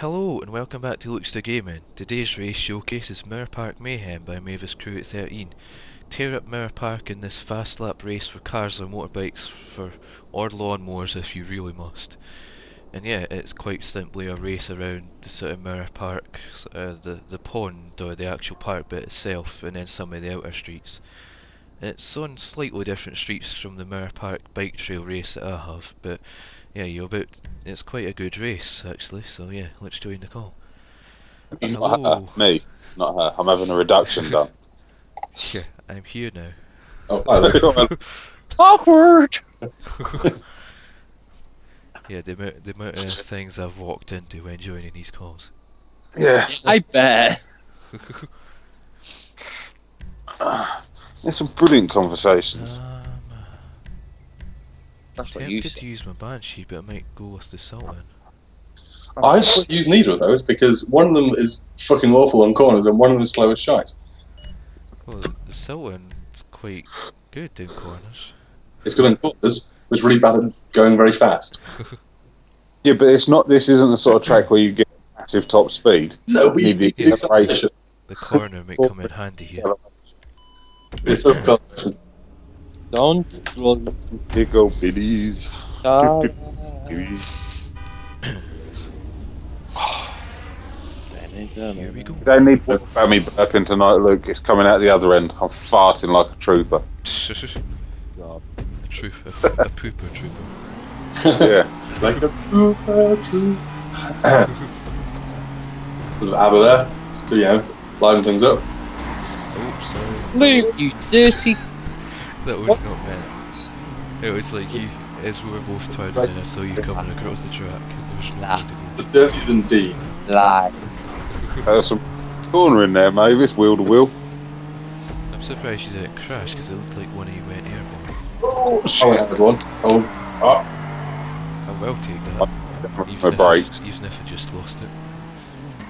Hello and welcome back to Lukester Gaming. Today's race showcases Mirror Park Mayhem by Mavis Crew at 13. Tear up Mirror Park in this fast lap race for cars or motorbikes or lawnmowers if you really must. And yeah, it's quite simply a race around the sort of Mirror Park, the pond or the actual park bit itself, and then some of the outer streets. It's on slightly different streets from the Mirror Park bike trail race that I have, but yeah, it's quite a good race actually, so yeah, let's join the call. Hello. Her, me, not her, I'm having a reduction done. Yeah, I'm here now. Oh, awkward! Yeah, the amount of things I've walked into when joining these calls. Yeah, I bet! There's some brilliant conversations. That's what you said. I could use my Banshee, but I might go with the Sultan. I just use neither of those because one of them is fucking awful on corners and one of them is slow as shite. Well, the Sultan's quite good in corners. It's good in corners, but it's really bad at going very fast. Yeah, but it's not. This isn't the sort of track where you get massive top speed. No, we need the acceleration. The corner may come in handy here. It's acceleration. Don't run, Pickle Billies. Here we go. Don't need to put me burping tonight, Luke. It's coming out the other end. I'm farting like a trooper. God. A trooper. A pooper trooper. Yeah. Like a pooper trooper. Little Abba there. Just to, you know, liven things up. Oops, sorry. Luke, you dirty... That was not meant. It was like you, as we were both turning, and I saw you coming across the track. There was no way to go. Dirtier than D. Lie. There's some corner in there, Mavis, wheel to wheel. I'm surprised you didn't crash because it looked like one of you went airborne. Oh, shit. I had one. Oh, ah. I will take that. My brakes. Even if I just lost it.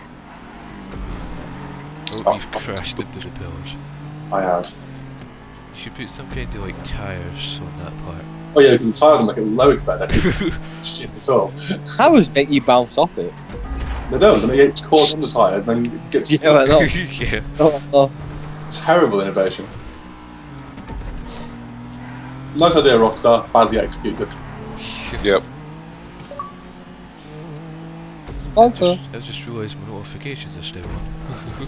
Oh, you've crashed into the pillars. I have. You should put some kind of like tires on that part. Oh yeah, because the tires are like loads better. Shit at all. Tires make you bounce off it. They don't. They get caught on the tires and then it gets stuck. Yeah, yeah. Oh. Terrible innovation. Nice idea, Rockstar. Badly executed. Yep. I just realised my notifications are still on.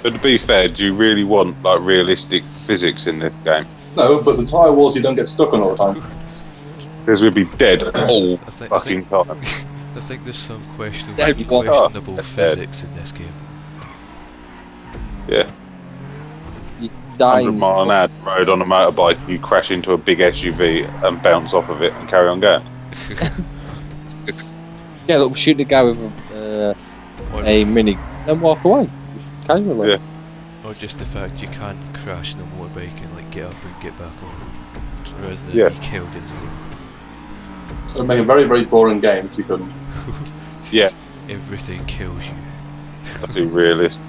But to be fair, do you really want like realistic physics in this game? No, but the tyre walls you don't get stuck on all the time. Because we'd be dead all fucking time. I think there's some questionable physics in this game. Yeah. You die. 100-mile-an-hour road on a motorbike, you crash into a big SUV and bounce off of it and carry on going. Yeah, look, shoot the guy with a mini and walk away. Yeah. Or just the fact you can't crash in a motorbike and like get up and get back on, whereas the you killed instantly. It would make a very, very boring game if you couldn't. Yeah. Everything kills you. That'd be realistic.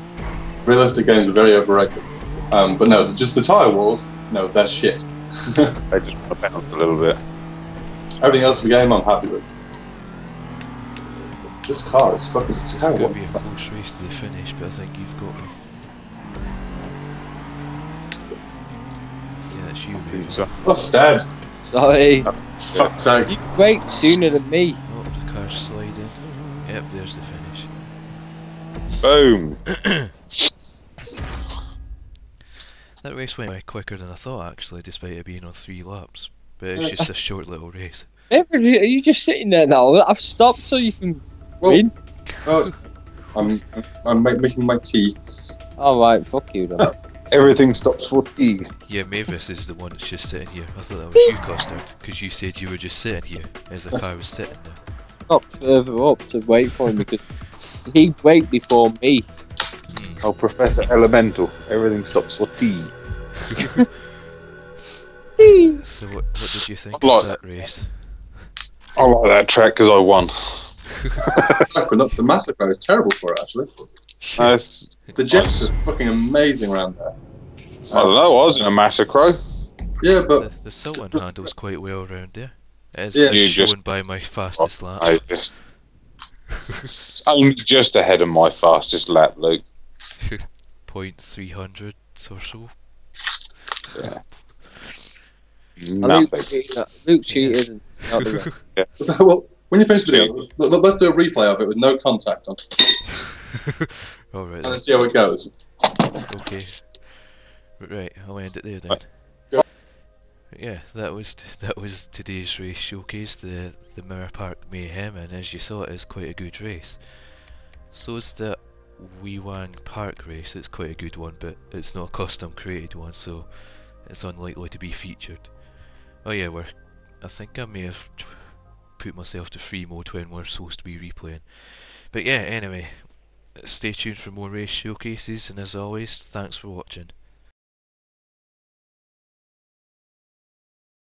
Realistic games are very overrated. But no, just the tyre walls, no, that's shit. They just want to bounce a little bit. Everything else in the game I'm happy with. This car is fucking terrible. It's going to be a close race to the finish, but I think you've got me. Yeah, it's you, Mavis. Lost dad! Sorry! Fuck's sake! You brake sooner than me! Oh, the car's sliding. Yep, there's the finish. Boom! That race went by quicker than I thought, actually, despite it being on 3 laps. But it's just a short little race. Are you just sitting there now? I've stopped so you can... Well, I'm making my tea. Alright, fuck you then. Everything stops for tea. Yeah, Mavis is the one that's just sitting here. I thought that was you, Custard, because you said you were just sitting here as the car was sitting there. Stop further up to wait for him because he'd wait before me. Mm. Oh, Professor Elemental. Everything stops for tea. Tea! So what did you think of that race? I like that track because I won. The Massacre was terrible for it, actually. The jets was fucking amazing around there. I don't know, I was in a Massacre. Yeah, but... The Sultan handles quite well around there. As shown by my fastest lap. I'm just ahead of my fastest lap, Luke. 0.300 or so. Yeah. Luke cheated. Yeah. Well, when you finish the video, let's do a replay of it with no contact on. All right. And let's see how it goes. Okay. Right, I'll end it there then. Right. Yeah, that was today's race showcase, the Mirror Park Mayhem, and as you saw, it's quite a good race. So it's the Weewang Park race. It's quite a good one, but it's not a custom created one, so it's unlikely to be featured. Oh yeah, I think I may have put myself to free mode when we're supposed to be replaying. But yeah, anyway, stay tuned for more race showcases, and as always, thanks for watching.